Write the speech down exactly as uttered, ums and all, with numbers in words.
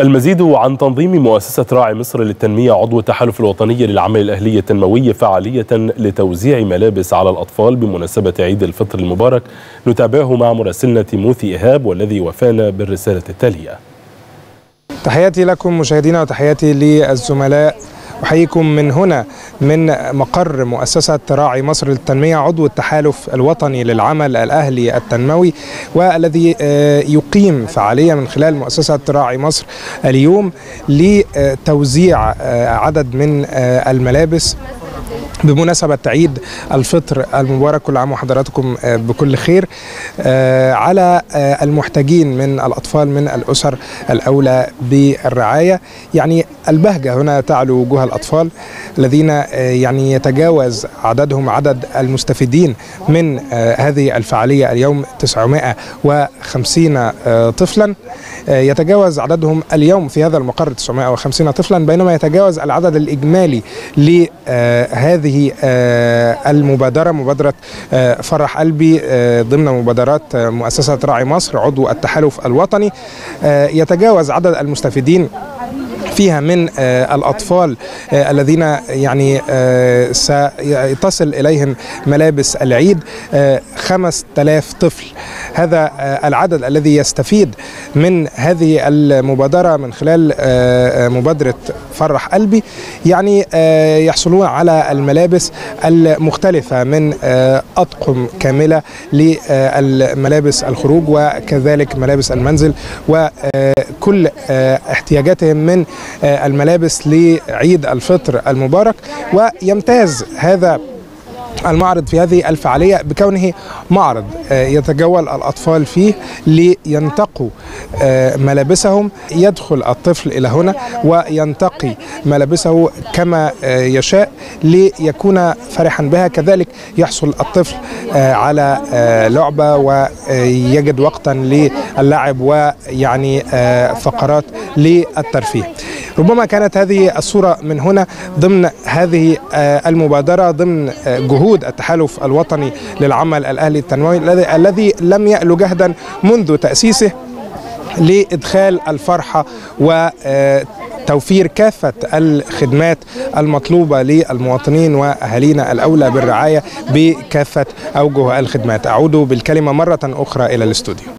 المزيد عن تنظيم مؤسسة راعي مصر للتنمية عضو التحالف الوطني للعمل الاهلي التنموي فعالية لتوزيع ملابس على الأطفال بمناسبة عيد الفطر المبارك، نتابعه مع مراسلنا تيموثي إيهاب والذي وفانا بالرسالة التالية. تحياتي لكم مشاهدينا وتحياتي للزملاء، أحييكم من هنا من مقر مؤسسة راعي مصر للتنمية عضو التحالف الوطني للعمل الأهلي التنموي، والذي يقيم فعالية من خلال مؤسسة راعي مصر اليوم لتوزيع عدد من الملابس بمناسبة عيد الفطر المبارك. كل عام وحضراتكم بكل خير على المحتاجين من الأطفال من الأسر الأولى بالرعاية. يعني البهجة هنا تعلو وجوه الأطفال الذين يعني يتجاوز عددهم عدد المستفيدين من هذه الفعالية اليوم تسعمائة وخمسين طفلا، يتجاوز عددهم اليوم في هذا المقر تسعمائة وخمسين طفلا، بينما يتجاوز العدد الإجمالي لهذه المبادرة، مبادرة فرح قلبي ضمن مبادرات مؤسسة راعي مصر عضو التحالف الوطني، يتجاوز عدد المستفيدين فيها من الأطفال الذين يعني ستصل إليهم ملابس العيد خمسة آلاف طفل. هذا العدد الذي يستفيد من هذه المبادرة من خلال مبادرة فرح قلبي يعني يحصلون على الملابس المختلفة من أطقم كاملة للملابس الخروج وكذلك ملابس المنزل وكل احتياجاتهم من الملابس لعيد الفطر المبارك. ويمتاز هذا المعرض في هذه الفعالية بكونه معرض يتجول الأطفال فيه لينتقوا ملابسهم، يدخل الطفل إلى هنا وينتقي ملابسه كما يشاء ليكون فرحا بها. كذلك يحصل الطفل على لعبة ويجد وقتا للعب ويعني فقرات للترفيه. ربما كانت هذه الصورة من هنا ضمن هذه المبادرة ضمن جهود التحالف الوطني للعمل الأهلي التنموي الذي لم يألو جهدا منذ تأسيسه لإدخال الفرحة و توفير كافة الخدمات المطلوبة للمواطنين وأهالينا الأولى بالرعاية بكافة أوجه الخدمات. أعود بالكلمة مرة أخرى إلى الاستوديو.